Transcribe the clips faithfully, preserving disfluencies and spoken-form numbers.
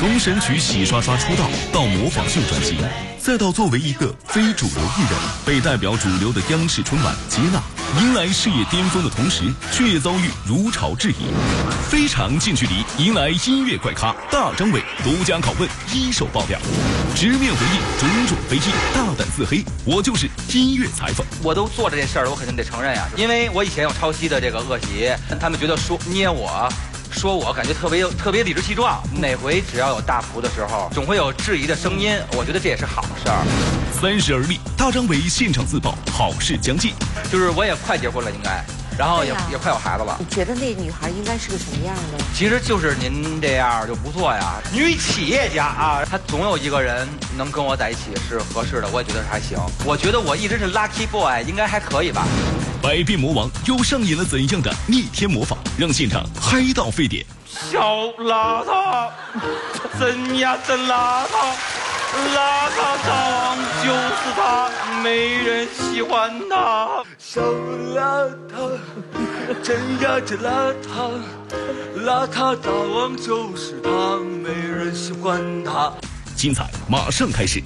从神曲洗刷刷出道，到模仿秀专辑，再到作为一个非主流艺人，被代表主流的央视春晚接纳，迎来事业巅峰的同时，却也遭遇如潮质疑。非常近距离迎来音乐怪咖大张伟独家拷问，一手爆料，直面回应种种非议，大胆自黑。我就是音乐裁缝，我都做这件事儿，我肯定得承认呀、啊，因为我以前有抄袭的这个恶习，他们觉得说捏我。说我感觉特别特别理直气壮，每回只要有大幅的时候，总会有质疑的声音，我觉得这也是好事儿。三十而立，大张伟现场自曝好事将近，就是我也快结婚了，应该，然后也、啊、也快有孩子了。你觉得那女孩应该是个什么样的？其实就是您这样就不错呀，女企业家啊，她总有一个人能跟我在一起是合适的，我也觉得还行。我觉得我一直是 lucky boy， 应该还可以吧。百变魔王又上演了怎样的逆天魔法，让现场嗨到沸点？小邋遢，真呀真邋遢，邋遢脏就是他，没人喜欢他。小邋遢，真呀真邋遢，邋遢大王就是他，没人喜欢他。精彩马上开始。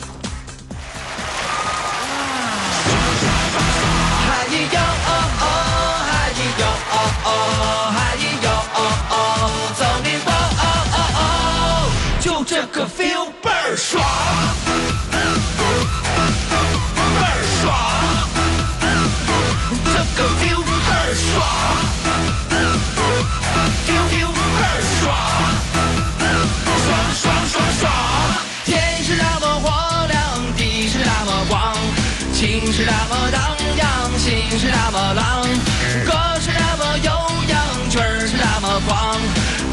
爽，倍儿爽，这个 feel 倍儿爽 ，feel feel 倍儿爽，爽爽爽爽，天是那么荒凉，地是那么广，情是那么荡漾，心是那么浪，歌是那么悠扬，曲儿是那么狂，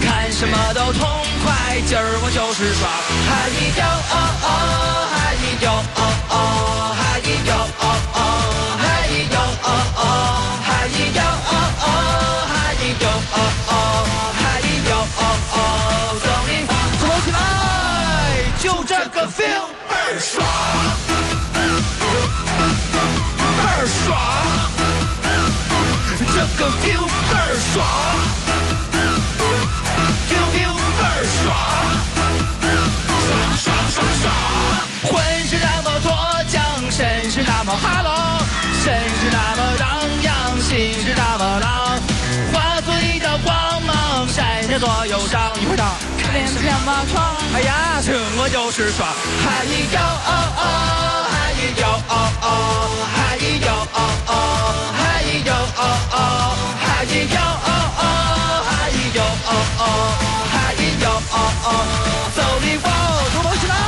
看什么都痛快，今儿我就是爽，嗨一跳哦哦，嗨一跳哦哦，嗨一跳哦哦，嗨一跳哦哦，嗨一跳哦哦，嗨一跳哦哦，嗨一跳哦哦，走你走起来，就这个 feel 倍儿爽，倍儿爽，这个 feel 倍儿爽。魂是那么脱缰，神是那么哈喽，神是那么荡漾，心是那么浪，化作一道光芒，闪着所有伤。一会儿到，脸是那么窗，哎呀，这我就是爽，嗨一跳哦哦，嗨一跳哦哦，嗨一跳哦哦，嗨一跳哦哦，嗨一跳哦哦，嗨一跳哦哦，嗨一跳哦哦，走你吧，头跑起来。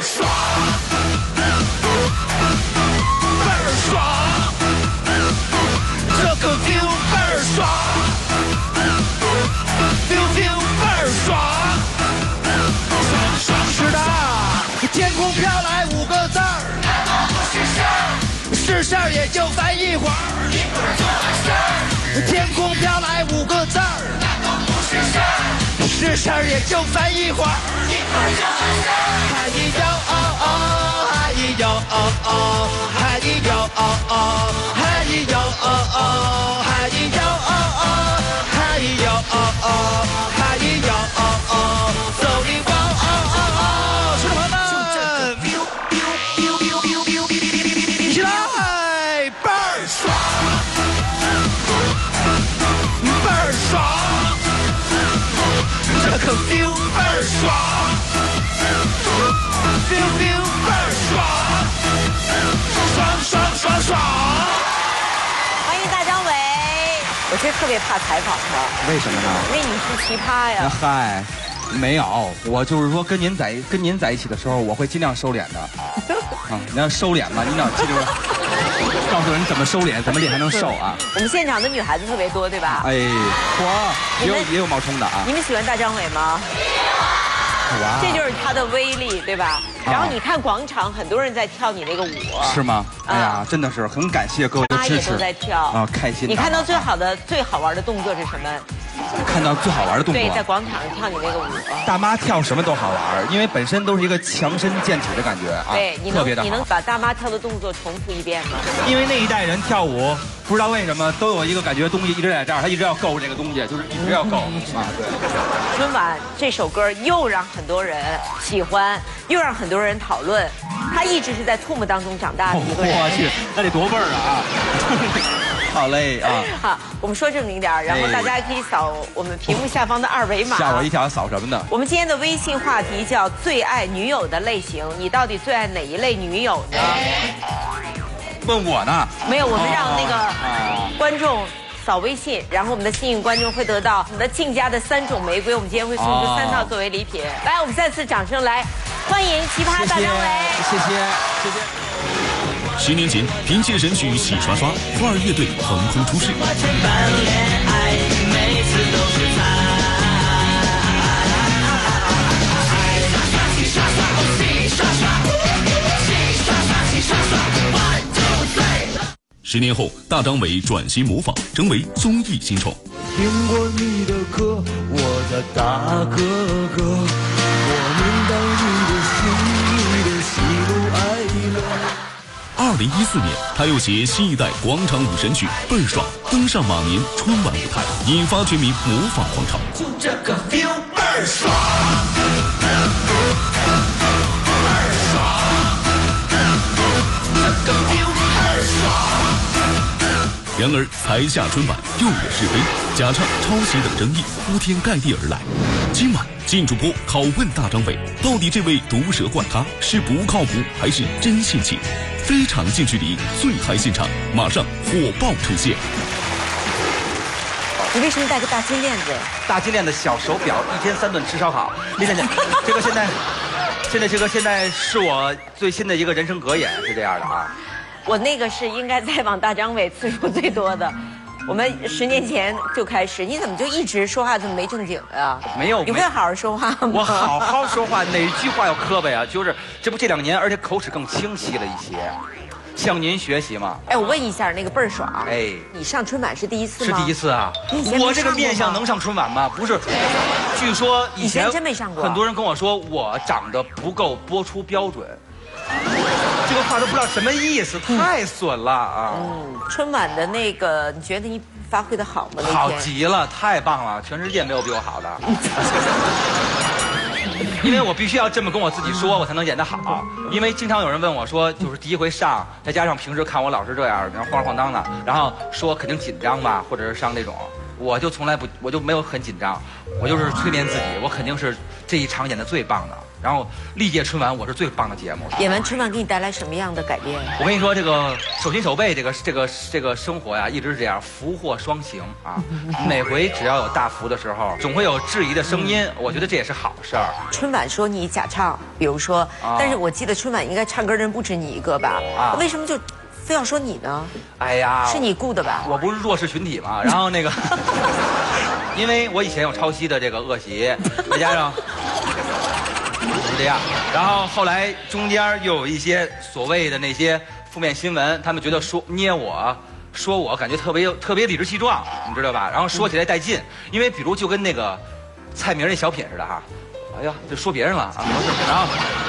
爽，倍儿爽，这个 feel 倍儿爽 ，feel feel 倍儿爽，爽爽是的。天空飘来五个字儿，难道不是事儿？是事儿也就烦一会儿，一会儿就完事儿。天空飘来五个字儿，难道不是事儿？是事儿也就烦一会儿，一会儿就完事儿。嗨一跳哦哦，嗨一跳哦哦，嗨一跳哦哦，嗨一跳哦哦，嗨一跳哦哦，嗨一跳哦哦，嗨一跳哦哦，走一走哦哦哦，兄弟朋友们，就这个 feel feel feel feel feel feel， 起来，倍儿爽，倍儿爽。这个 feel 倍儿爽 ，feel feel 倍儿爽，爽爽爽爽！欢迎大张伟，我其实特别怕采访他，为什么呢？因为你是奇葩呀！嗨，没有，我就是说跟您在跟您在一起的时候，我会尽量收敛的。啊，你要收敛吧，你要记住，告诉人怎么收敛，怎么脸还能瘦啊？我们现场的女孩子特别多，对吧？哎，我也有也有冒充的啊。你们喜欢大张伟吗？哇，这就是他的威力，对吧？然后你看广场，很多人在跳你那个舞，是吗？哎呀，真的是很感谢各位的支持。大家也都在跳啊，开心。你看到最好的、最好玩的动作是什么？看到最好玩的动作，对，在广场上跳你那个舞，大妈跳什么都好玩，因为本身都是一个强身健体的感觉啊。对，你能你能把大妈跳的动作重复一遍吗？因为那一代人跳舞不知道为什么都有一个感觉，东西一直在这儿，他一直要够这个东西，就是一直要够啊。对，春晚这首歌又让很多人喜欢，又让很多人讨论。他一直是在唾沫当中长大的一个人。我去，那得多味儿啊！好嘞啊！好，我们说正经点儿，然后大家可以扫我们屏幕下方的二维码。吓我一跳，扫什么呢？我们今天的微信话题叫“最爱女友的类型”，你到底最爱哪一类女友呢？问我呢？没有，我们让那个观众扫微信，然后我们的幸运观众会得到我们的静家的三种玫瑰，我们今天会送出三套作为礼品。来，我们再次掌声来欢迎奇葩大张伟，谢谢谢谢。十年前，凭借神曲《洗刷刷》，酷儿乐队横空出世。十年后，大张伟转型模仿，成为综艺新宠。听过你的歌，我的大哥哥，我明白你的心，你的喜怒哀乐。二零一四年，他又携新一代广场舞神曲《倍儿爽》登上往年春晚舞台，引发全民模仿狂潮。就这个 feel 倍儿爽。然而，才下春晚又惹是非、假唱、抄袭等争议铺天盖地而来。今晚，金主播拷问大张伟：到底这位毒舌怪咖是不靠谱还是真性情？非常近距离，最嗨现场马上火爆出现。你为什么戴个大金链子？大金链子，小手表，一天三顿吃烧烤。李姐姐，这个现在，现在这个现在是我最新的一个人生格言，是这样的啊。我那个是应该采访大张伟次数最多的，我们十年前就开始，你怎么就一直说话这么没正经呀？没有，你会好好说话吗？我好好说话，哪句话要磕巴呀？就是这不这两年，而且口齿更清晰了一些，向您学习嘛。哎，我问一下，那个倍儿爽，哎，你上春晚是第一次吗？是第一次啊！我这个面相能上春晚吗？不是，据说以前真没上过。很多人跟我说我长得不够播出标准。这个话都不知道什么意思，太损了啊！嗯，春晚的那个，你觉得你发挥的好吗？好极了，太棒了，全世界没有比我好的。因为我必须要这么跟我自己说，我才能演得好。因为经常有人问我说，就是第一回上，再加上平时看我老是这样，然后晃晃荡荡，然后说肯定紧张吧，或者是上那种，我就从来不，我就没有很紧张，我就是催眠自己，我肯定是这一场演的最棒的。然后历届春晚我是最棒的节目。演完春晚给你带来什么样的改变？我跟你说，这个手心手背，这个这个这个生活呀，一直是这样，福祸双行啊。每回只要有大福的时候，总会有质疑的声音，我觉得这也是好事儿。春晚说你假唱，比如说，啊、但是我记得春晚应该唱歌人不止你一个吧？啊，为什么就非要说你呢？哎呀，是你雇的吧？我不是弱势群体嘛。然后那个，因为我以前有抄袭的这个恶习，再加上。是这样，然后后来中间又有一些所谓的那些负面新闻，他们觉得说捏我，说我感觉特别特别理直气壮，你知道吧？然后说起来带劲，因为比如就跟那个蔡明那小品似的哈，哎呀，就说别人了啊。然后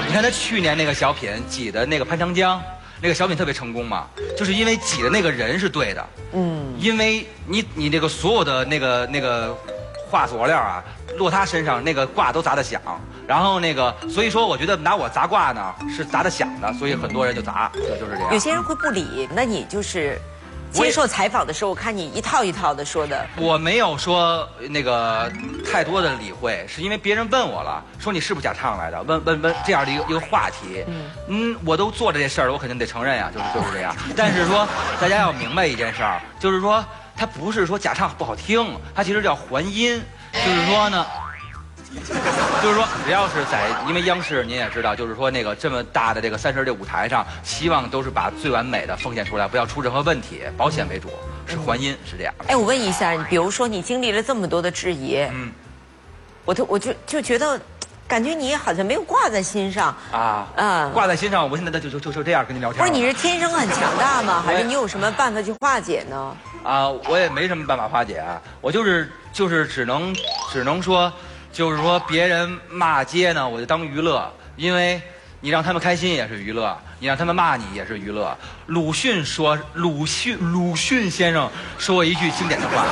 你看他去年那个小品挤的那个潘长江，那个小品特别成功嘛，就是因为挤的那个人是对的，嗯，因为你你这个所有的那个那个。话佐料啊，落他身上那个卦都砸得响，然后那个，所以说我觉得拿我砸卦呢是砸得响的，所以很多人就砸，就就是这样。有些人会不理，那你就是接受采访的时候，我看你一套一套的说的。我没有说那个太多的理会，是因为别人问我了，说你是不是假唱来的？问问问这样的一个一个话题，嗯，我都做着这事儿，我肯定得承认呀、啊，就是就是这样。但是说大家要明白一件事儿，就是说。他不是说假唱不好听，他其实叫还音，就是说呢，就是说只要是在，因为央视您也知道，就是说那个这么大的这个三十这舞台上，希望都是把最完美的奉献出来，不要出任何问题，保险为主，是还音，是这样。哎，我问一下，比如说你经历了这么多的质疑，嗯，我就我就就觉得。感觉你好像没有挂在心上啊，嗯，挂在心上，我现在就就就就这样跟你聊天。不是你是天生很强大吗？还是你有什么办法去化解呢？啊，我也没什么办法化解啊，我就是就是只能只能说，就是说别人骂街呢，我就当娱乐，因为你让他们开心也是娱乐，你让他们骂你也是娱乐。鲁迅说，鲁迅鲁迅先生说过一句经典的话，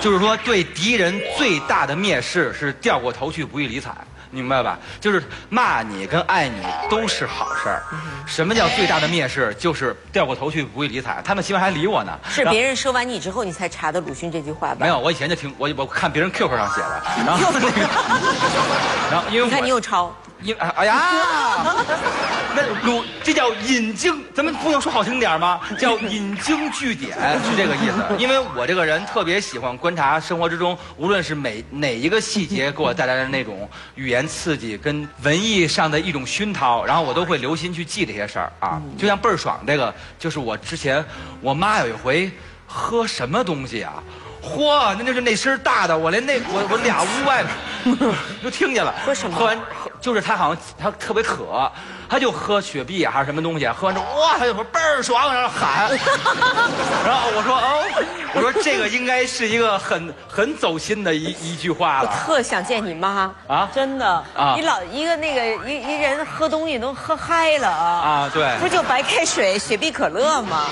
就是说对敌人最大的蔑视是掉过头去不予理睬，你明白吧？就是骂你跟爱你都是好事儿。什么叫最大的蔑视？就是掉过头去不予理睬。他们起码还理我呢。是别人说完你之后，你才查的鲁迅这句话吧？没有，我以前就听我我看别人 Q Q 上写的，然后那个，然后因为你看你又抄。 因哎呀，那鲁这叫引经，咱们不能说好听点吗？叫引经据典是这个意思。因为我这个人特别喜欢观察生活之中，无论是每哪一个细节给我带来的那种语言刺激跟文艺上的一种熏陶，然后我都会留心去记这些事儿啊。就像倍儿爽这个，就是我之前我妈有一回喝什么东西啊。 嚯，那就是那声大的，我连那我我俩屋外都听见了。喝什么？喝完就是他好像他特别渴，他就喝雪碧啊还是什么东西，喝完之后哇，他就说倍儿爽，然后喊。然后我说哦，我说这个应该是一个很很走心的一一句话了。我特想见你妈啊，真的啊，你老一个那个一一人喝东西都喝嗨了啊啊，对，不就白开水、雪碧、可乐吗？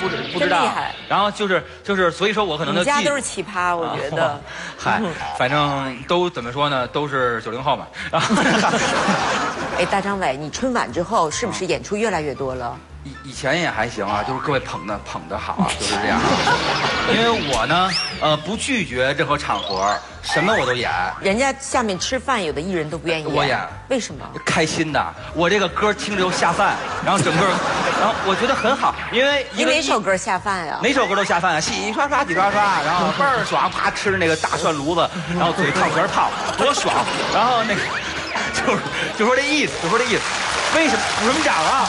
不知不知道，真厉害。然后就是就是所以说我可能就记。 是奇葩，我觉得，嗨、啊，反正都怎么说呢，都是九零后嘛。啊、哎，大张伟，你春晚之后是不是演出越来越多了？以以前也还行啊，就是各位捧的捧的好啊，就是这样。因为我呢，呃，不拒绝任何场合，什么我都演。人家下面吃饭，有的艺人都不愿意演。我演，为什么？开心的，我这个歌听着就下饭，然后整个。然后我觉得很好，因为你哪首歌下饭呀？哪首歌都下饭啊，洗刷刷，洗刷刷，然后倍儿爽，啪吃那个大蒜炉子，然后嘴烫全是泡，多爽！然后那个就是就说这意思，就说这意思，为什么鼓什么掌啊？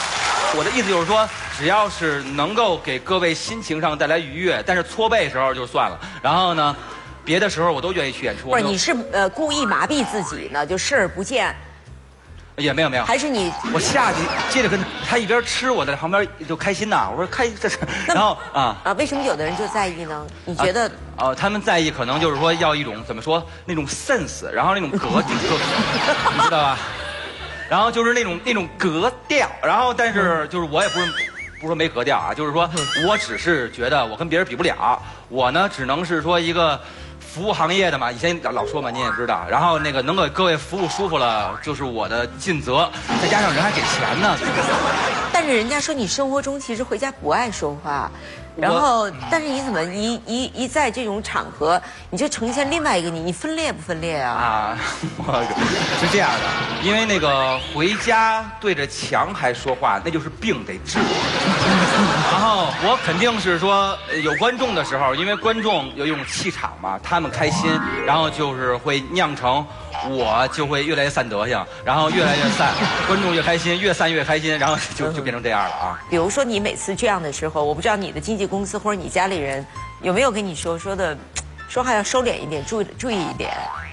我的意思就是说，只要是能够给各位心情上带来愉悦，但是搓背时候就算了。然后呢，别的时候我都愿意去演出。不是，你是呃故意麻痹自己呢，就视而不见。 也没有没有，还是你我下去接着跟他一边吃，我在旁边就开心呐。我说开这是，然后啊啊，为什么有的人就在意呢？你觉得？哦，他们在意可能就是说要一种怎么说那种 sense， 然后那种格，你知道吧？然后就是那种那种格调，然后但是就是我也不是不是说没格调啊，就是说我只是觉得我跟别人比不了，我呢只能是说一个。 服务行业的嘛，以前老说嘛，您也知道。然后那个能给各位服务舒服了，就是我的尽责。再加上人还给钱呢。但是人家说你生活中其实回家不爱说话，然后但是你怎么一一一在这种场合，你就呈现另外一个你，你分裂不分裂啊？啊，我是这样的，因为那个回家对着墙还说话，那就是病得治。然后我肯定是说有观众的时候，因为观众有一种气场嘛，他们开心，然后就是会酿成我就会越来越散德行，然后越来越散，观众越开心，越散越开心，然后就就变成这样了啊。比如说你每次这样的时候，我不知道你的经纪公司或者你家里人有没有跟你说说的，说话要收敛一点，注意注意一点。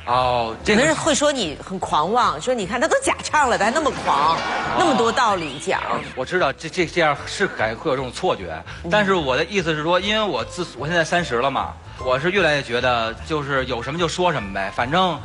哦，这个、有的人会说你很狂妄，说你看他都假唱了，他还那么狂。 那么多道理讲，我知道这这这样是感觉会有这种错觉，但是我的意思是说，因为我自我现在三十了嘛，我是越来越觉得就是有什么就说什么呗，反正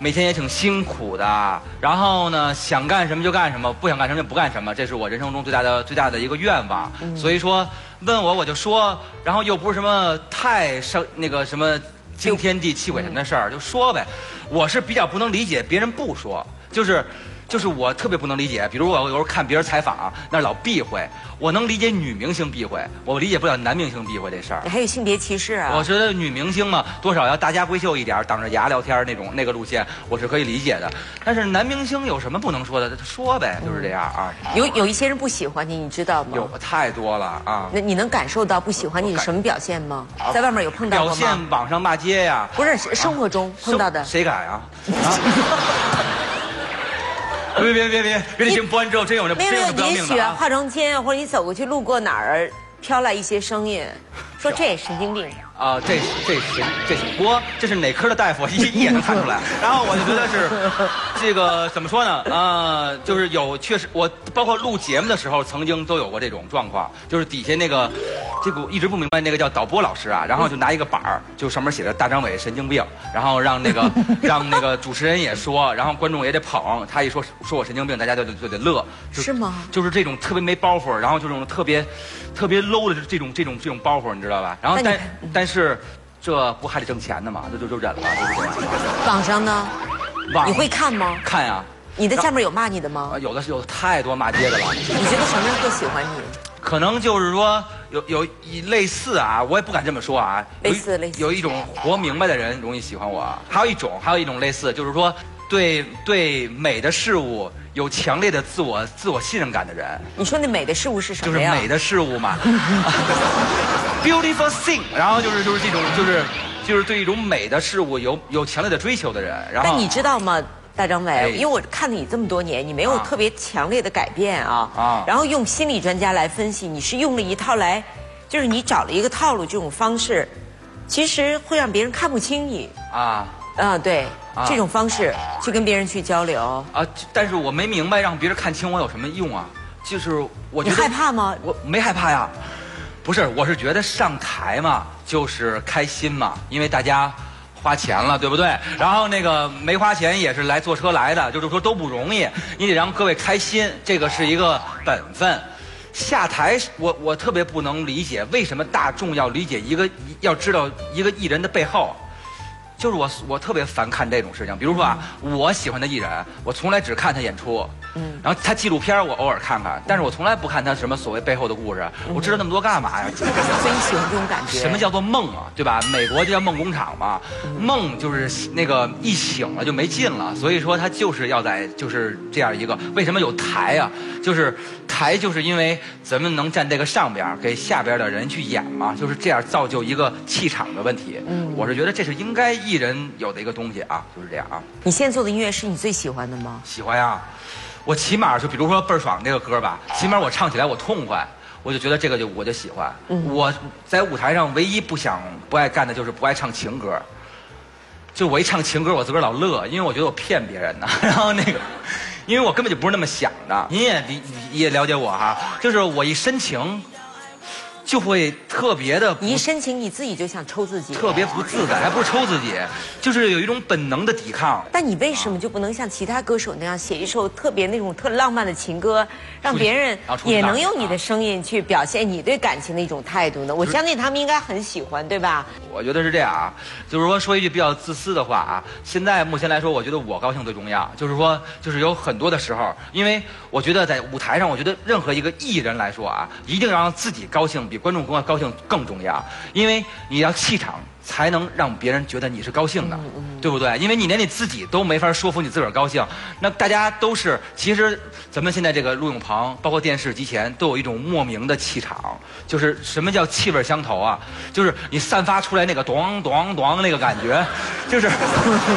每天也挺辛苦的，然后呢想干什么就干什么，不想干什么就不干什么，这是我人生中最大的最大的一个愿望。嗯、所以说问我我就说，然后又不是什么太上那个什么惊天地泣鬼神的事儿，嗯、就说呗。我是比较不能理解别人不说，就是。 就是我特别不能理解，比如我有时候看别人采访、啊，那老避讳。我能理解女明星避讳，我理解不了男明星避讳这事儿。还有性别歧视啊！我觉得女明星嘛，多少要大家闺秀一点，挡着牙聊天那种那个路线，我是可以理解的。但是男明星有什么不能说的？说呗，就是这样啊。有有一些人不喜欢你，你知道吗？有太多了啊！那你能感受到不喜欢你什么表现吗？啊、在外面有碰到过吗？表现网上骂街呀、啊？不是，生活中碰到的。啊、谁敢啊？啊别别别别！别听播完之后真有这，没有没有，也许化妆间或者你走过去路过哪儿，飘来一些声音，说这神经病啊、呃，这这神这我这是哪科的大夫一一眼能看出来。然后我就觉得是这个怎么说呢？呃，就是有确实我包括录节目的时候，曾经都有过这种状况，就是底下那个这个一直不明白那个叫导播老师啊，然后就拿一个板儿，就上面写着大张伟神经病，然后让那个让那个主持人也说，然后观众也得捧，他一说说我神经病，大家就就得乐。是吗？就是这种特别没包袱，然后这种特别特别 low 的这种这种这种包袱，你知道吧？然后但但是。这不还得挣钱呢嘛，这就就忍了，对不对？网上呢？网你会看吗？看呀、啊。你的下面有骂你的吗？有的是，有的太多骂街的了。你觉得什么人会喜欢你？可能就是说有有一类似啊，我也不敢这么说啊。类似类似。有一种活明白的人容易喜欢我，还有一种还有一种类似，就是说对对美的事物有强烈的自我自我信任感的人。你说那美的事物是什么呀？就是美的事物嘛。Beautiful thing， 然后就是就是这种就是就是对一种美的事物有有强烈的追求的人。然后但你知道吗，大张伟？哎、因为我看了你这么多年，你没有特别强烈的改变啊。啊。然后用心理专家来分析，你是用了一套来，就是你找了一个套路这种方式，其实会让别人看不清你。啊。啊，对，啊、这种方式去跟别人去交流。啊，但是我没明白让别人看清我有什么用啊？就是我觉得。你害怕吗？我没害怕呀。不是，我是觉得上台嘛，就是开心嘛，因为大家花钱了，对不对？然后那个没花钱也是来坐车来的，就是说都不容易，你得让各位开心，这个是一个本分。下台，我我特别不能理解，为什么大众要理解一个，要知道一个艺人的背后。就是我，我特别烦看这种事情。比如说啊，嗯、我喜欢的艺人，我从来只看他演出，嗯，然后他纪录片我偶尔看看，但是我从来不看他什么所谓背后的故事。嗯、我知道那么多干嘛呀？所以喜欢这种感觉。什么叫做梦啊？对吧？美国就叫梦工厂嘛，嗯、梦就是那个一醒了就没劲了。所以说他就是要在就是这样一个为什么有台啊？就是台就是因为咱们能站这个上边给下边的人去演嘛，就是这样造就一个气场的问题。嗯，我是觉得这是应该。艺人有的一个东西啊，就是这样啊。你现在做的音乐是你最喜欢的吗？喜欢呀、啊，我起码就比如说《倍儿爽》这个歌吧，起码我唱起来我痛快，我就觉得这个就我就喜欢。嗯、我在舞台上唯一不想不爱干的就是不爱唱情歌，就我一唱情歌我自个儿老乐，因为我觉得我骗别人呢。然后那个，因为我根本就不是那么想的。您也你也了解我哈、啊，就是我一深情。就会特别的，你一深情你自己就想抽自己，特别不自在，还不是抽自己，就是有一种本能的抵抗。但你为什么就不能像其他歌手那样写一首特别那种特浪漫的情歌，让别人也能用你的声音去表现你对感情的一种态度呢？我相信他们应该很喜欢，对吧？我觉得是这样啊，就是说说一句比较自私的话啊，现在目前来说，我觉得我高兴最重要。就是说，就是有很多的时候，因为我觉得在舞台上，我觉得任何一个艺人来说啊，一定要让自己高兴比。观众高兴更重要，因为你要气场才能让别人觉得你是高兴的，嗯嗯、对不对？因为你连你自己都没法说服你自个儿高兴，那大家都是其实咱们现在这个录影棚，包括电视机前，都有一种莫名的气场，就是什么叫气味相投啊？就是你散发出来那个咚咚咚那个感觉，就是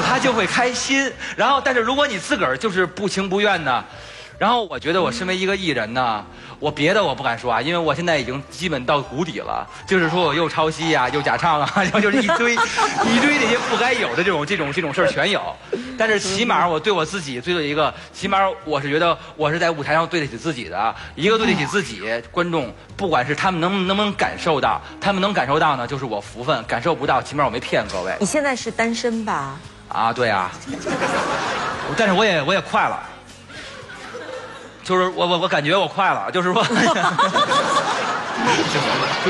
他就会开心。然后，但是如果你自个儿就是不情不愿的。然后我觉得我身为一个艺人呢，我别的我不敢说啊，因为我现在已经基本到谷底了，就是说我又抄袭啊，又假唱啊，然后就是一堆一堆那些不该有的这种这种这种事儿全有。但是起码我对我自己最有一个，起码我是觉得我是在舞台上对得起自己的，一个对得起自己，观众不管是他们能能不能感受到，他们能感受到呢，就是我福分；感受不到，起码我没骗各位。你现在是单身吧？啊，对啊，但是我也我也快了。就是我我我感觉我快了，就是说，就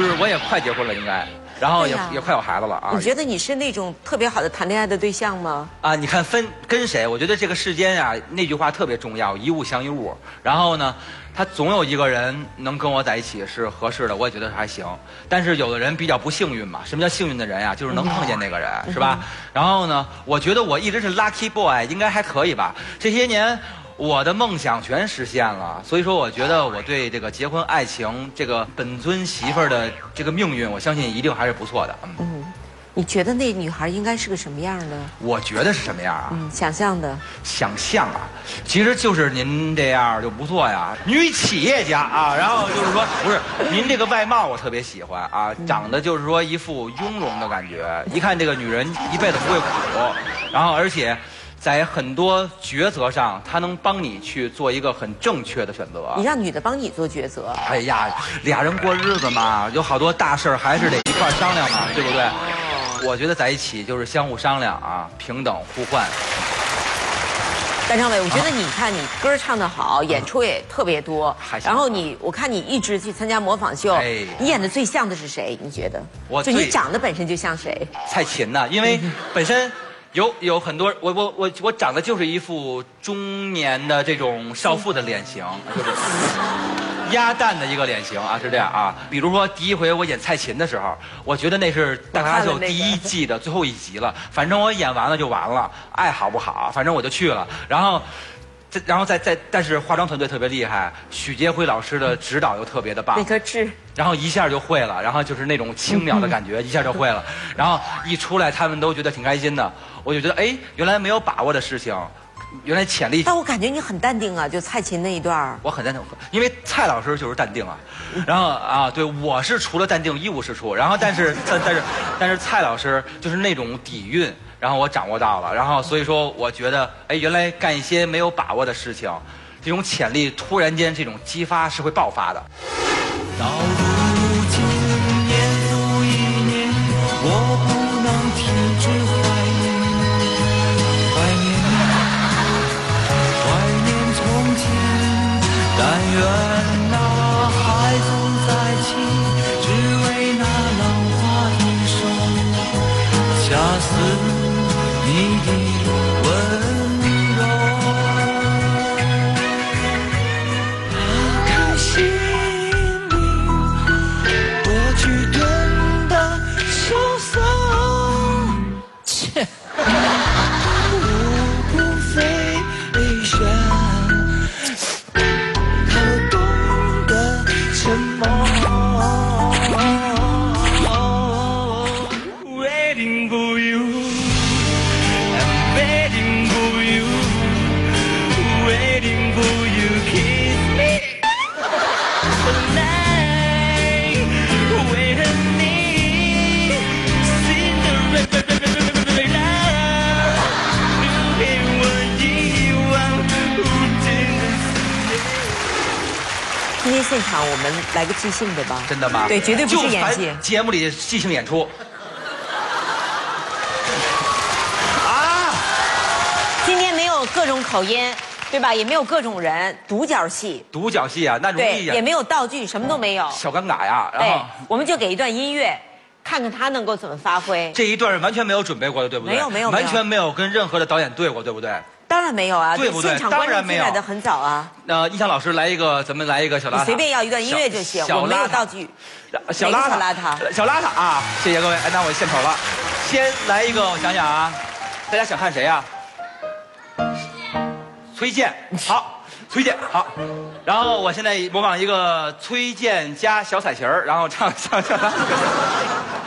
是我也快结婚了应该，然后也、啊、也快有孩子了啊。你觉得你是那种特别好的谈恋爱的对象吗？啊，你看分跟谁？我觉得这个世间啊，那句话特别重要，一物降一物。然后呢，他总有一个人能跟我在一起是合适的，我也觉得还行。但是有的人比较不幸运嘛，什么叫幸运的人呀、啊？就是能碰见那个人，嗯、是吧？嗯、然后呢，我觉得我一直是 lucky boy， 应该还可以吧？这些年。我的梦想全实现了，所以说我觉得我对这个结婚、爱情、这个本尊媳妇儿的这个命运，我相信一定还是不错的。嗯，你觉得那女孩应该是个什么样的？我觉得是什么样啊？嗯，想象的。想象啊，其实就是您这样就不错呀，女企业家啊。然后就是说，不是您这个外貌我特别喜欢啊，长得就是说一副雍容的感觉，一看这个女人一辈子不会苦。然后而且，在很多抉择上，她能帮你去做一个很正确的选择。你让女的帮你做抉择？哎呀，俩人过日子嘛，有好多大事儿还是得一块商量嘛，对不对？ 我觉得在一起就是相互商量啊，平等互换。单政委，我觉得你看你歌唱得好，啊、演出也特别多，然后你，我看你一直去参加模仿秀，哎、你演的最像的是谁？你觉得？我就你长得本身就像谁？蔡琴呐、啊，因为本身有有很多，我我我我长得就是一副中年的这种少妇的脸型，就是鸭蛋的一个脸型啊，是这样啊。比如说第一回我演蔡琴的时候，我觉得那是大咖秀第一季的最后一集了，反正我演完了就完了，爱好不好，反正我就去了。然后，然后再再，但是化妆团队特别厉害，许杰辉老师的指导又特别的棒。那颗痣。然后一下就会了，然后就是那种轻描的感觉，一下就会了。然后一出来，他们都觉得挺开心的。我就觉得，哎，原来没有把握的事情。 原来潜力，但我感觉你很淡定啊，就蔡琴那一段我很淡定，因为蔡老师就是淡定啊。然后啊，对，我是除了淡定一无是处。然后，但是，但但是，但是蔡老师就是那种底蕴，然后我掌握到了。然后，所以说，我觉得，哎，原来干一些没有把握的事情，这种潜力突然间这种激发是会爆发的。到如今年复一年，我不能停止怀念。 但愿那海风再起，只为那浪花一生恰似你的温柔。打开心灵，过去钝的潇洒。切。我不飞翔。 现场我们来个即兴的吧，真的吗？对，绝对不是演技。节目里即兴演出。啊！今天没有各种口音，对吧？也没有各种人，独角戏。独角戏啊，那容易演。也没有道具，什么都没有。小尴尬呀。对，我们就给一段音乐，看看他能够怎么发挥。这一段是完全没有准备过的，对不对？没有，没有，完全没有跟任何的导演对过，对不对？ 当然没有啊，对不对？现场观众进来的很早啊。那一翔老师来一个，咱们来一个小邋遢。你随便要一段音乐就行，我没有道具。小邋遢，小邋遢啊！谢谢各位，哎，那我献丑了。先来一个，我想想啊，大家想看谁啊？崔健，好，崔健好。然后我现在模仿一个崔健加小彩旗儿，然后唱唱唱。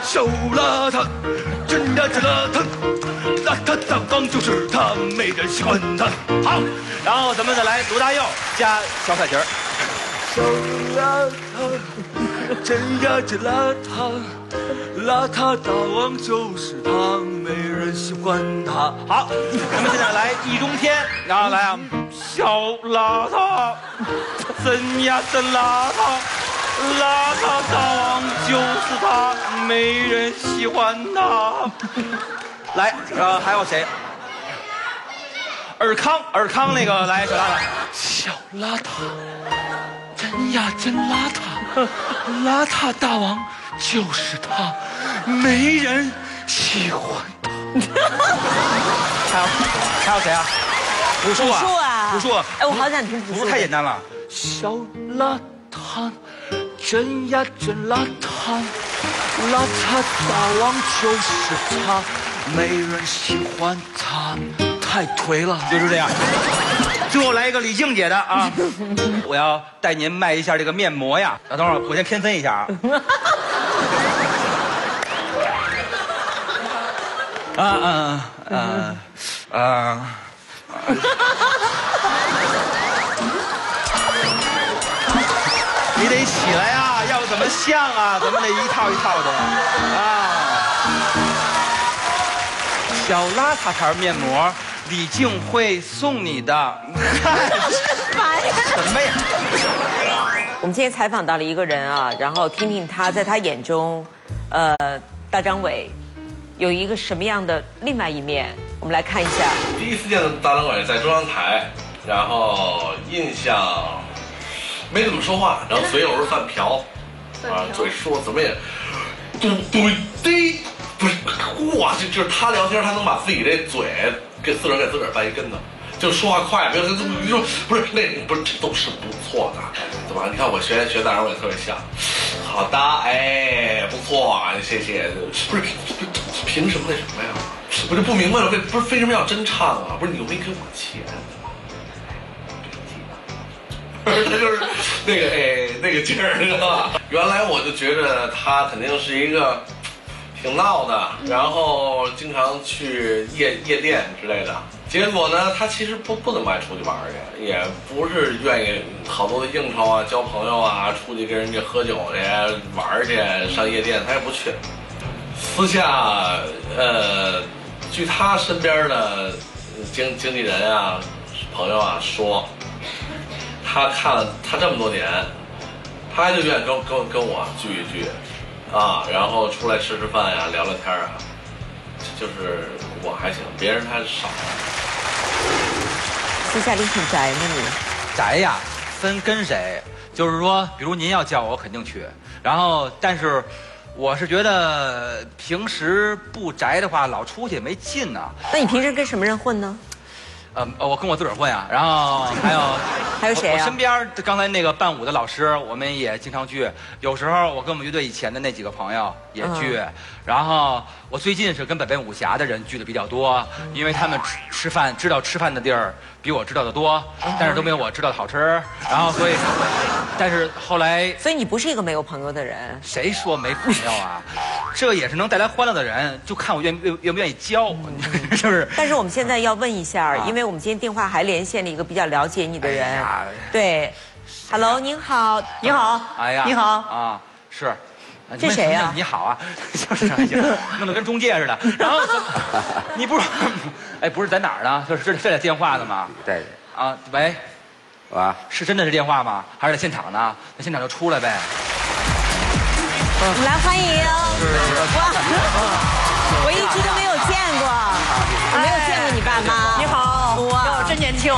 小邋遢，真邋遢邋遢。 那他脏脏就是他，没人喜欢他。好，然后咱们再来罗大佑加小彩旗儿。小邋遢，真呀真邋遢，邋遢大王就是他，没人喜欢他。好，咱们现在来易中天，然后来啊，小邋遢，真呀真邋遢。 邋遢大王就是他，没人喜欢他。来，呃，还有谁？尔康，尔康那个来，小邋遢，小邋遢，真呀真邋遢，邋遢大王就是他，没人喜欢他。还有还有谁啊？朴树啊，朴树啊，朴树。哎，我好想听朴树。太简单了。小邋遢。 真呀真邋遢，邋遢大王就是他，没人喜欢他，太颓了，就是这样。最后来一个李静姐的啊，我要带您卖一下这个面膜呀。等会儿我先偏分一下啊。啊啊啊啊！你得起来啊，要不怎么像啊？咱们得一套一套的啊。小邋遢牌面膜，李静慧送你的。什么呀？我们今天采访到了一个人啊，然后听听他在他眼中，呃，大张伟有一个什么样的另外一面，我们来看一下。第一次见到大张伟在中央台，然后印象没怎么说话，然后嘴有时候犯瓢，啊，嘴说怎么也嘟嘟滴，不是哇，就就是他聊天，他能把自己这嘴给自个儿给自个儿掰一跟头。就说话快，没有你说不是那不是这都是不错的，对吧？你看我学学大张伟特别像，好的，哎，不错，谢谢。不是凭什么那什么呀？我就不明白了，为不是为什么要真唱啊？不是你又没给我钱，不是他就是那个哎那个劲儿，知道吧？原来我就觉得他肯定是一个挺闹的，然后经常去夜夜店之类的。结果呢，他其实不不怎么爱出去玩去，也不是愿意好多的应酬啊、交朋友啊、出去跟人家喝酒去、玩去、上夜店，他也不去。私下，呃，据他身边的经经纪人啊、朋友啊说，他看了他这么多年，他就愿意跟跟跟我聚一聚，啊，然后出来吃吃饭呀、啊、聊聊天啊，就是我还行，别人他少。私下里挺宅呢，你宅呀？分跟谁？就是说，比如您要叫我，肯定去。然后，但是我是觉得平时不宅的话，老出去没劲呢、啊。那你平时跟什么人混呢？呃，我跟我自个儿混啊，然后还有还有谁、啊我？我身边刚才那个伴舞的老师，我们也经常聚。有时候我跟我们乐队以前的那几个朋友也聚，嗯、然后我最近是跟北边武侠的人聚的比较多，因为他们吃吃饭知道吃饭的地儿比我知道的多，但是都没有我知道的好吃。然后所以，但是后来，所以你不是一个没有朋友的人。谁说没朋友啊？这也是能带来欢乐的人，就看我愿愿愿不愿意交，嗯、是不是？但是我们现在要问一下，啊、因为。我们今天电话还连线了一个比较了解你的人，哎、对 ，Hello， 您好，你好，哎呀，你好啊，是，这谁呀、啊？你好啊，就是弄得跟中介似的。然后你不是，哎，不是在哪儿呢？就是这这电话的吗？对。啊，喂，啊，是真的是电话吗？还是在现场呢？在现场就出来呗。我们来欢迎。哇，我一直都没有见过，我没有见过你爸妈。你好。哇，真年轻！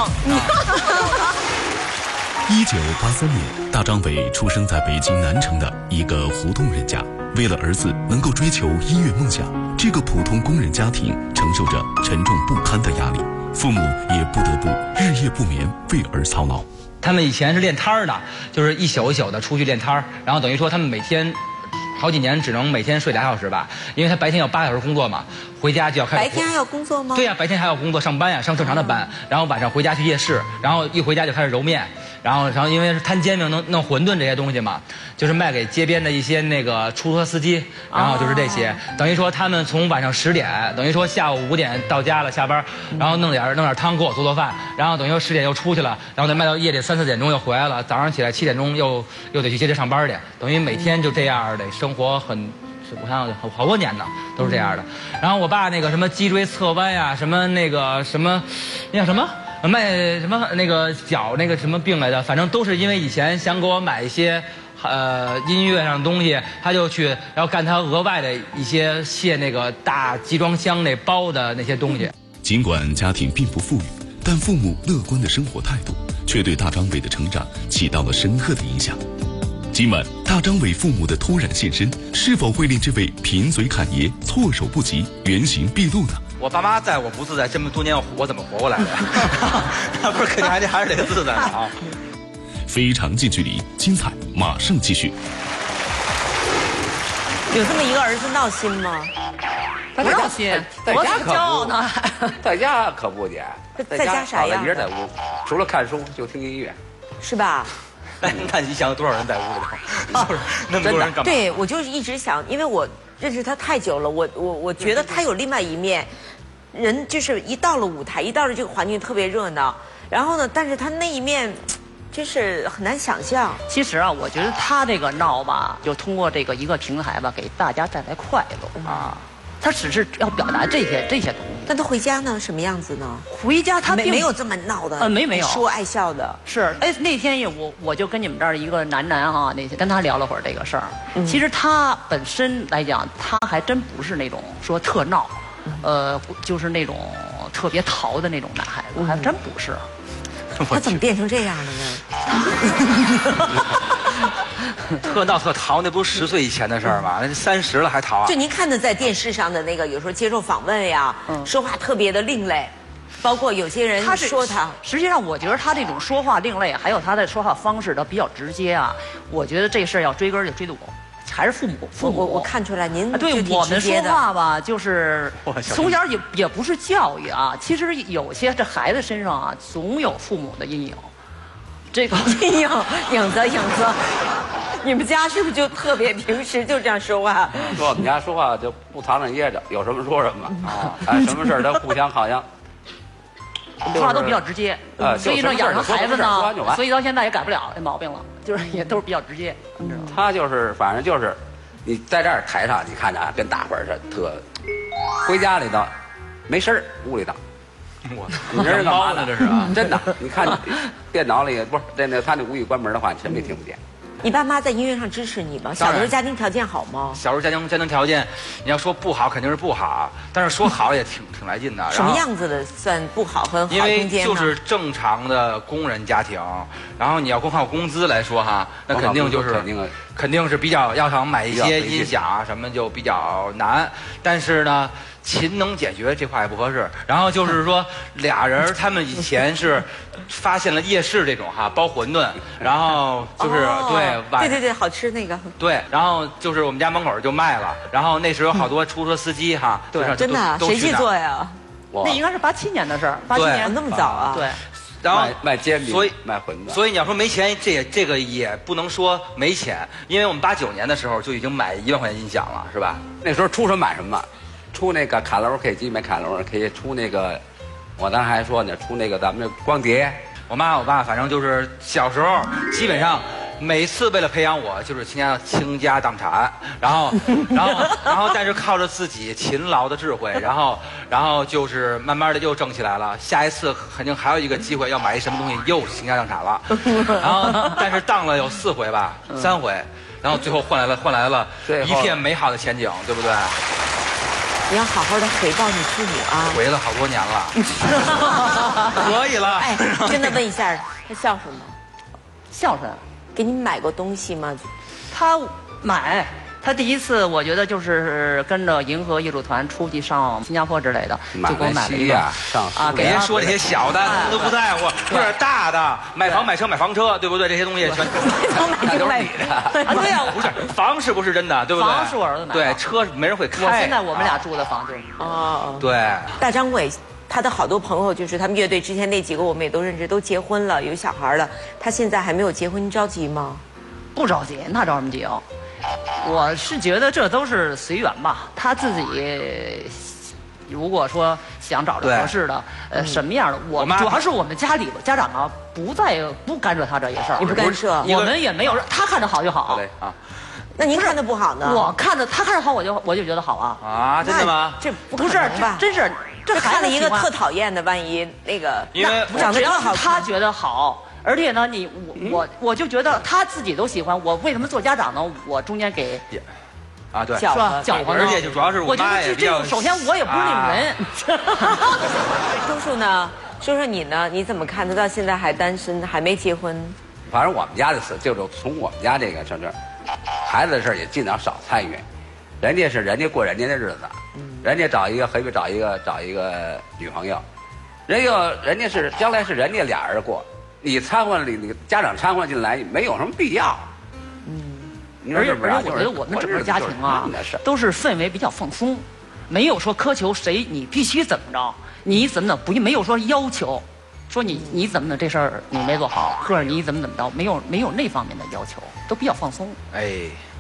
一九八三年，大张伟出生在北京南城的一个胡同人家。为了儿子能够追求音乐梦想，这个普通工人家庭承受着沉重不堪的压力，父母也不得不日夜不眠为儿操劳。他们以前是练摊儿的，就是一宿一宿的出去练摊儿，然后等于说他们每天。好几年只能每天睡俩小时吧，因为他白天有八小时工作嘛，回家就要开始。白天还要工作吗？对呀、啊，白天还要工作，上班呀、啊，上正常的班，然后晚上回家去夜市，然后一回家就开始揉面，然后然后因为是摊煎饼、弄弄馄饨这些东西嘛，就是卖给街边的一些那个出租车司机，然后就是这些，哦、等于说他们从晚上十点，等于说下午五点到家了下班，然后弄点弄点汤给我做做饭，然后等于说十点又出去了，然后再卖到夜里三四点钟又回来了，早上起来七点钟又又得去接着上班去，等于每天就这样的生。生活很，我想想好好多年呢，都是这样的。然后我爸那个什么脊椎侧弯呀、啊，什么那个什么，那叫什么卖什么那个脚那个什么病来的，反正都是因为以前想给我买一些，呃音乐上的东西，他就去然后干他额外的一些卸那个大集装箱那包的那些东西。尽管家庭并不富裕，但父母乐观的生活态度却对大张伟的成长起到了深刻的影响。今晚大张伟父母的突然现身，是否会令这位贫嘴侃爷措手不及、原形毕露呢？我爸妈在我不自在这么多年，我我怎么活过来的？那不是肯定还得还是得自在啊！非常近距离，精彩马上继续。有这么一个儿子闹心吗？他闹心，在家可不，在家可不姐，在家啥呀？一人在屋，除了看书就听音乐，是吧？那你想有多少人在屋里？就是那么多人干嘛？对，我就是一直想，因为我认识他太久了，我我我觉得他有另外一面，人就是一到了舞台，一到了这个环境特别热闹，然后呢，但是他那一面。 真是很难想象。其实啊，我觉得他这个闹吧，就通过这个一个平台吧，给大家带来快乐啊。他只是要表达这些这些东西。那他回家呢，什么样子呢？回家他没没有这么闹的，呃，没没有说爱笑的。是，哎，那天也我我就跟你们这儿一个男男哈、啊，那天跟他聊了会儿这个事儿。嗯、其实他本身来讲，他还真不是那种说特闹，呃，就是那种特别淘的那种男孩子，嗯、还真不是。 他怎么变成这样了呢？特闹特淘，那不是十岁以前的事儿吗？那三十了还淘啊！就您看的在电视上的那个，有时候接受访问呀，嗯、说话特别的另类，包括有些人说他。他实际上，我觉得他这种说话另类，还有他的说话方式的比较直接啊。我觉得这事儿要追根就追到我。 还是父母，父母我我看出来您对我们说话吧，就是从小也也不是教育啊。其实有些这孩子身上啊，总有父母的阴影。这个阴影影子影子，你们家是不是就特别平时就这样说话？说我们家说话就不藏着掖着，有什么说什么啊。哎，什么事儿咱互相好像。 话都比较直接，呃、所以呢，养成孩子呢，所以到现在也改不了这毛病了，就是也都是比较直接。嗯、他就是，反正就是，你在这儿台上，你看着啊，跟大伙儿似的，特回家里头没声儿，屋里头，我你这是干嘛呢？这是啊，真的，你看电脑里不是在那他那屋一关门的话，你什么也听不见。 你爸妈在音乐上支持你吗？小时候家庭条件好吗？小时候家庭家庭条件，你要说不好肯定是不好，但是说好也挺挺来劲的。什么样子的算不好和好中间？因为就是正常的工人家庭，然后你要光靠工资来说哈，那肯定就是肯定肯定是比较要想买一些音响啊什么就比较难，但是呢。 勤能解决这话也不合适，然后就是说俩人他们以前是发现了夜市这种哈包馄饨，然后就是对对对对好吃那个对，然后就是我们家门口就卖了，然后那时候好多出租车司机哈，对，真的谁去做呀？那应该是八七年的事儿，八七年那么早啊？对，然后卖煎饼，所以卖馄饨，所以你要说没钱，这也这个也不能说没钱，因为我们八九年的时候就已经买一万块钱音响了，是吧？那时候出什么买什么。 出那个卡拉 OK 机买卡拉 OK， 出那个，我当时还说呢，出那个咱们那光碟。我妈我爸反正就是小时候，基本上每次为了培养我，就是倾家倾家荡产，然后然后然后但是靠着自己勤劳的智慧，然后然后就是慢慢的又挣起来了。下一次肯定还有一个机会要买一什么东西，又倾家荡产了。然后但是荡了有四回吧，三回，然后最后换来了换来了一片美好的前景，对不对？ 你要好好的回报你父母啊！回了好多年了，可以了。哎，真的问一下，他孝顺吗？孝顺，给你买过东西吗？他买，他第一次我觉得就是跟着银河艺术团出去上新加坡之类的，就给我买了一个啊。别说这些小的都不在乎，有点大的买房买车买房车，对不对？这些东西全都是你的。对呀，不是。 房是不是真的？对不对？房是我儿子买的。对，车没人会开。我现在我们俩住的房就是。哦。对。大张伟，他的好多朋友就是他们乐队之前那几个，我们也都认识，都结婚了，有小孩了。他现在还没有结婚，你着急吗？不着急，那着什么急啊？我是觉得这都是随缘吧。他自己如果说想找着合适的，呃，什么样的？我主要是我们家里家长啊，不在不干涉他这些事儿。你不干涉，我们也没有，他看着好就好。对啊。 那您看着不好呢？我看着他看着好，我就我就觉得好啊啊！真的吗？这不是，真是这看了一个特讨厌的，万一那个因为长得更好，他觉得好，而且呢，你我我我就觉得他自己都喜欢，我为什么做家长呢？我中间给啊对，是吧？搅和，而且就主要是我觉得这首先我也不是那种人。叔叔呢？叔叔你呢？你怎么看？他到现在还单身，还没结婚。反正我们家的事，就是从我们家这个上这儿。 孩子的事也尽量少参与，人家是人家过人家的日子，人家找一个何必找一个找一个女朋友，人家人家是将来是人家俩人过，你掺和你你家长掺和进来没有什么必要。嗯，而且而且我觉得我们整个家庭啊，都是氛围比较放松，没有说苛求谁你必须怎么着，你怎么怎么不没有说要求。说你你怎么怎么这事儿你没做好，或者你怎么怎么着，没有没有那方面的要求，都比较放松。哎，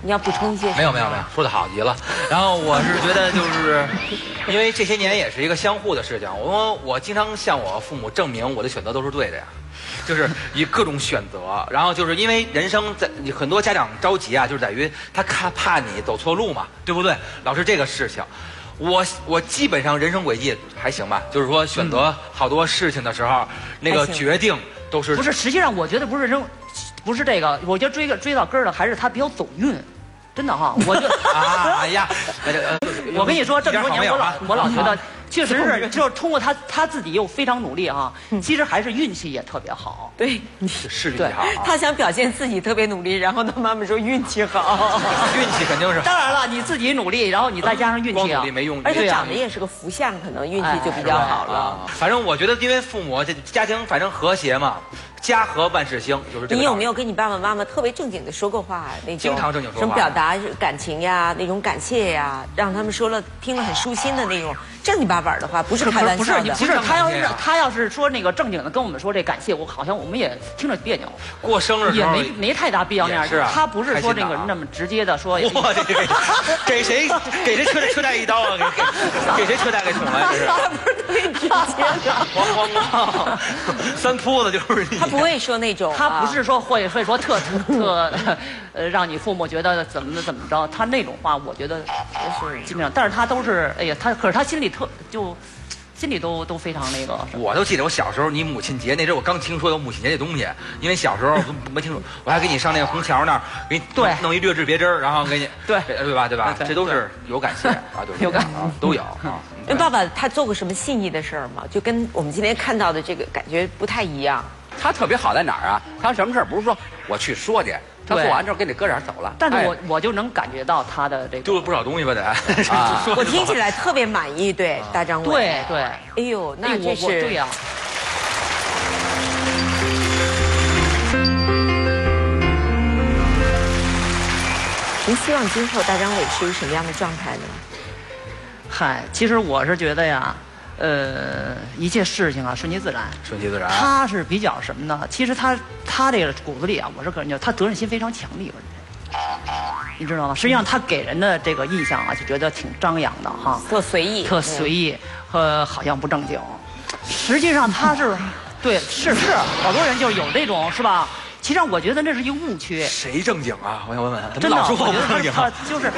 你要补充一些？没有没有没有，说的好极了。然后我是觉得就是，因为这些年也是一个相互的事情，我我经常向我父母证明我的选择都是对的呀。就是以各种选择，然后就是因为人生在很多家长着急啊，就是在于他怕怕你走错路嘛，对不对？老是这个事情，我我基本上人生轨迹还行吧，就是说选择好多事情的时候，嗯、那个决定都是不是？实际上我觉得不是扔，不是这个，我觉得追个追到根儿的还是他比较走运。真的哈，我就啊呀，我跟你说这么多年，我老我老觉得确实是，就是通过他他自己又非常努力哈，其实还是运气也特别好。对，是运气好。他想表现自己特别努力，然后呢，妈妈说运气好，运气肯定是。当然了，你自己努力，然后你再加上运气啊，而且长得也是个福相，可能运气就比较好了。反正我觉得，因为父母这家庭反正和谐嘛。家和万事兴，就是这个。你有没有跟你爸爸妈妈特别正经的说过话？那种经常正经说话，什么表达感情呀，那种感谢呀，让他们说了听了很舒心的那种正经八板的话，不是开玩笑的。不是，不是，他要是他要是说那个正经的跟我们说这感谢，我好像我们也听着别扭。过生日也没没太大必要那样，他不是说那个那么直接的说。哇，这个给谁给谁车车带一刀啊？给给谁车带给捅了？这是不是特别直接？黄黄帽三秃子就是你。不会说那种，他不是说会会说特特，呃，让你父母觉得怎么怎么着，他那种话我觉得是基本上，但是他都是，哎呀，他可是他心里特就，心里都都非常那个。我都记得我小时候，你母亲节那阵我刚听说有母亲节这东西，因为小时候没听说，我还给你上那个红桥那儿给你对弄一劣质别针儿，然后给你对对吧对吧，这都是有感谢啊，对有感都有啊。因为爸爸他做过什么细腻的事儿吗？就跟我们今天看到的这个感觉不太一样。他特别好在哪儿啊？他什么事儿不是说我去说去，他做完之后跟你哥俩走了。但是我我就能感觉到他的这个丢了不少东西吧得。我听起来特别满意，对大张伟。对对。哎呦，那这是对呀。您希望今后大张伟是一个什么样的状态呢？嗨，其实我是觉得呀。呃，一切事情啊，顺其自然。顺其自然。他是比较什么呢？其实他他这个骨子里啊，我是个人觉得他责任心非常强的一个人，你知道吗？实际上他给人的这个印象啊，就觉得挺张扬的哈，特随意，特随意，呃，好像不正经。实际上他是，对，是是，好多人就有这种是吧？其实我觉得那是一个误区。谁正经啊？我想问问，真的，我觉得他他就是。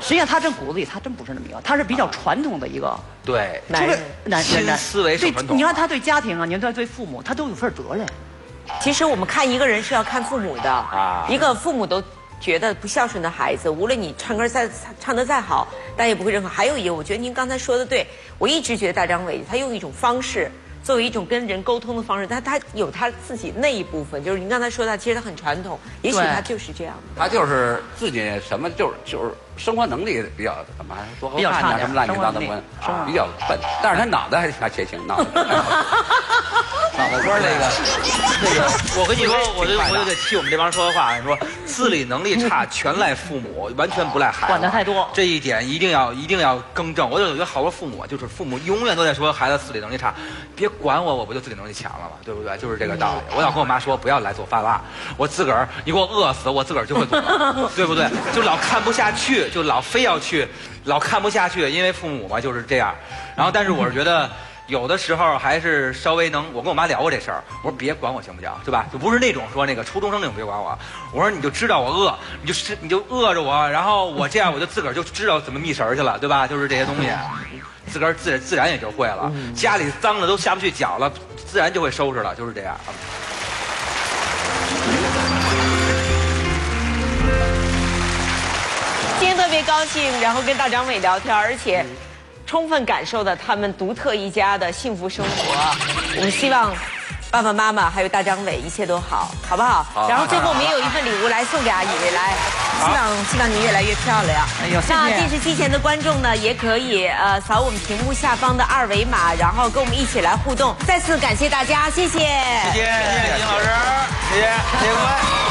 实际上，他这骨子里他真不是那么样，他是比较传统的一个对男人，男人思维是传统。你看他对家庭啊，你看他对父母，他都有份责任。其实我们看一个人是要看父母的，啊、一个父母都觉得不孝顺的孩子，无论你唱歌再唱得再好，但也不会认可。还有一个，我觉得您刚才说的对，我一直觉得大张伟他用一种方式。作为一种跟人沟通的方式，他他有他自己那一部分，就是您刚才说他其实他很传统，也许他就是这样的。他就是自己什么就是就是生活能力比较怎么多好看呀，什么乱七八糟的，比较笨，但是他脑袋还还且行，脑袋脑袋瓜那个那个，我跟你说，我就我就得替我们这帮人说的话，说自理能力差全赖父母，完全不赖孩子，管得太多，这一点一定要一定要更正。我就觉得好多父母就是父母永远都在说孩子自理能力差，别。管我，我不就自理能力强了吗？对不对？就是这个道理。我老跟我妈说，不要来做饭啦，我自个儿，你给我饿死，我自个儿就会做，对不对？就老看不下去，就老非要去，老看不下去，因为父母嘛就是这样。然后，但是我是觉得。有的时候还是稍微能，我跟我妈聊过这事儿，我说别管我行不行，对吧？就不是那种说那个初中生那种别管我，我说你就知道我饿，你就吃你就饿着我，然后我这样我就自个儿就知道怎么觅食去了，对吧？就是这些东西，自个儿自自然也就会了。家里脏了都下不去脚了，自然就会收拾了，就是这样。今天特别高兴，然后跟大张伟聊天，而且。充分感受到他们独特一家的幸福生活，我们希望爸爸妈妈还有大张伟一切都好，好不好？好。然后最后我们也有一份礼物来送给阿姨，来，希望希望您越来越漂亮。哎呦，谢谢。那电视机前的观众呢，也可以呃扫我们屏幕下方的二维码，然后跟我们一起来互动。再次感谢大家，谢谢。谢谢，谢谢尹老师，谢谢，谢谢各位。